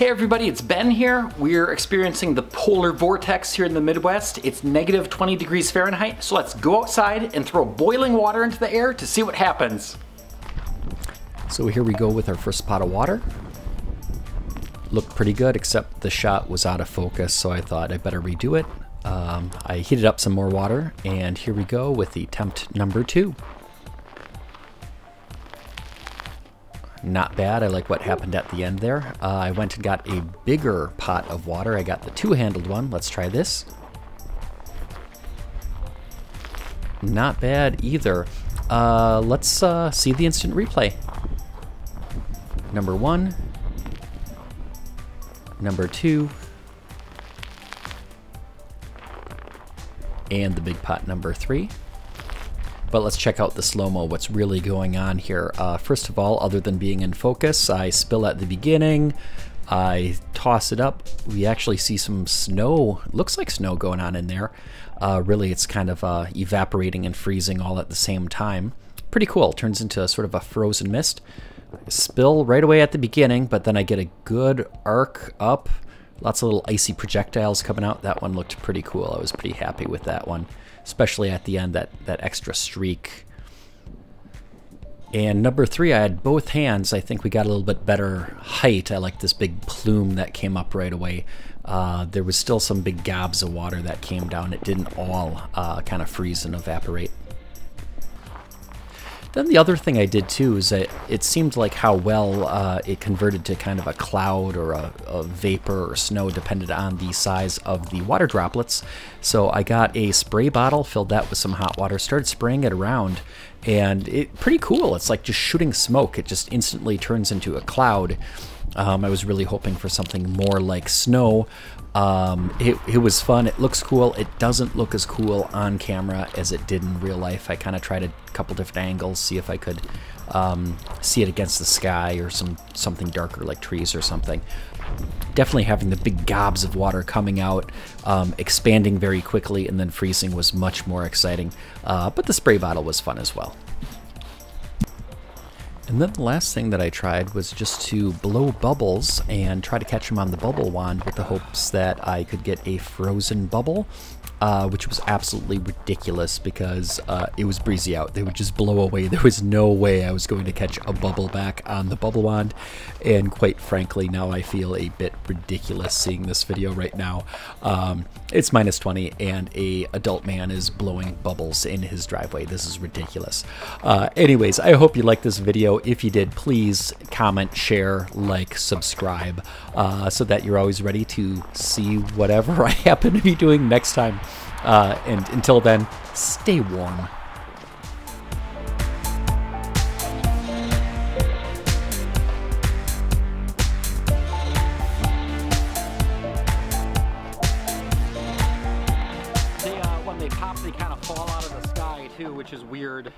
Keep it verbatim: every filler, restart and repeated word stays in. Hey everybody, it's Ben here. We're experiencing the polar vortex here in the Midwest. It's negative twenty degrees Fahrenheit, so let's go outside and throw boiling water into the air to see what happens. So here we go with our first pot of water. Looked pretty good, except the shot was out of focus, so I thought I better redo it. Um, I heated up some more water, and here we go with attempt number two. Not bad. I like what happened at the end there. Uh, I went and got a bigger pot of water. I got the two-handled one. Let's try this. Not bad either. Uh, let's uh, see the instant replay. Number one. Number two. And the big pot number three. But let's check out the slow-mo, what's really going on here. Uh, first of all, other than being in focus, I spill at the beginning, I toss it up. We actually see some snow, looks like snow going on in there. Uh, really, it's kind of uh, evaporating and freezing all at the same time. Pretty cool, turns into sort of a frozen mist. Spill right away at the beginning, but then I get a good arc up. Lots of little icy projectiles coming out. That one looked pretty cool. I was pretty happy with that one, especially at the end, that, that extra streak. And number three, I had both hands. I think we got a little bit better height. I like this big plume that came up right away. Uh, there was still some big gobs of water that came down. It didn't all uh, kind of freeze and evaporate. Then the other thing I did too is that it seemed like how well uh, it converted to kind of a cloud or a, a vapor or snow, depended on the size of the water droplets. So I got a spray bottle, filled that with some hot water, started spraying it around, and it pretty cool. It's like just shooting smoke. It just instantly turns into a cloud. Um, I was really hoping for something more like snow. Um, it, it was fun. It looks cool. It doesn't look as cool on camera as it did in real life. I kind of tried a couple different angles, see if I could um, see it against the sky or some something darker like trees or something. Definitely having the big gobs of water coming out, um, expanding very quickly, and then freezing was much more exciting. Uh, but the spray bottle was fun as well. And then the last thing that I tried was just to blow bubbles and try to catch them on the bubble wand with the hopes that I could get a frozen bubble, uh, which was absolutely ridiculous because uh, it was breezy out. They would just blow away. There was no way I was going to catch a bubble back on the bubble wand. And quite frankly, now I feel a bit ridiculous seeing this video right now. Um, it's minus twenty and a adult man is blowing bubbles in his driveway. This is ridiculous. Uh, anyways, I hope you like this video. If you did, please comment, share, like, subscribe, uh, so that you're always ready to see whatever I happen to be doing next time. Uh, and until then, stay warm. They, uh, when they pop, they kind of fall out of the sky too, which is weird.